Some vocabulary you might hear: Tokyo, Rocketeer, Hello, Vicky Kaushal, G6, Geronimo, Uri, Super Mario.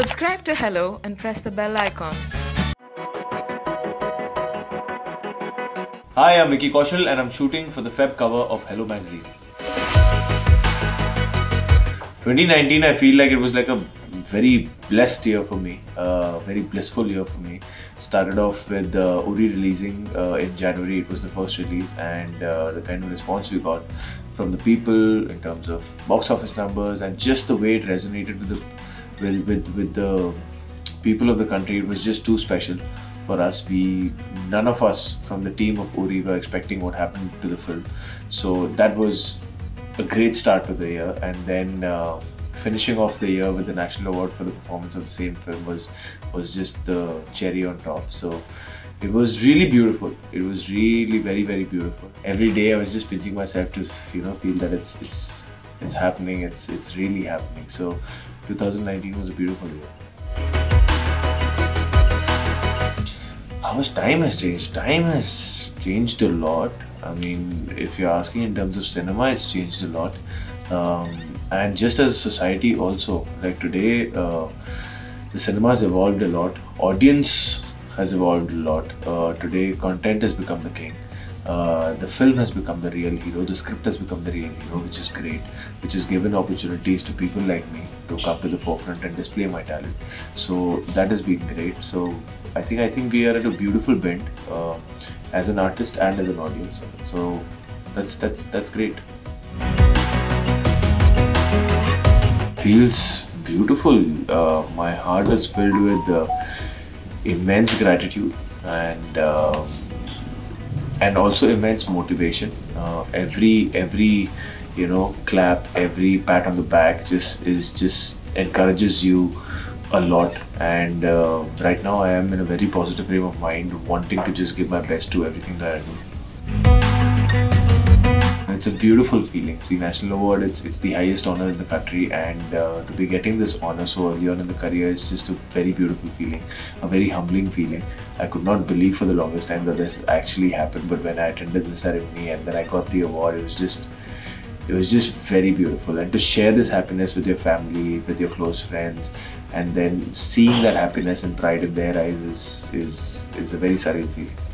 Subscribe to Hello and press the bell icon. Hi, I'm Vicky Kaushal and I'm shooting for the Feb cover of Hello magazine. 2019, I feel like it was like a very blessed year for me, very blissful year for me. Started off with Uri releasing in January. It was the first release, and the kind of response we got from the people in terms of box office numbers and just the way it resonated with the people of the country. It was just too special for us. None of us from the team of Uri were expecting what happened to the film. So that was a great start to the year, and then finishing off the year with the National Award for the performance of the same film was just the cherry on top. So it was really beautiful. It was really very, very beautiful. Every day I was just pinching myself to feel that it's happening. It's really happening. So 2019 was a beautiful year. How much time has changed? Time has changed a lot. I mean, if you're asking in terms of cinema, it's changed a lot, and just as a society also, like today, the cinema has evolved a lot, audience has evolved a lot. Today content has become the king, the film has become the real hero, the script has become the real hero, which is great, which has given opportunities to people like me to come to the forefront and display my talent. So that has been great. So I think we are at a beautiful bend as an artist and as an audience. So that's great. Feels beautiful. My heart is filled with immense gratitude and also immense motivation. Every clap, every pat on the back just encourages you a lot, and right now I am in a very positive frame of mind, wanting to just give my best to everything that I do. It's a beautiful feeling. See, National Award, it's the highest honor in the country, and to be getting this honor so early on in the career is just a very beautiful feeling, a very humbling feeling. I could not believe for the longest time that this actually happened, but when I attended the ceremony and then I got the award, it was just very beautiful. And to share this happiness with your family, with your close friends, and then seeing that happiness and pride in their eyes is a very surreal feeling.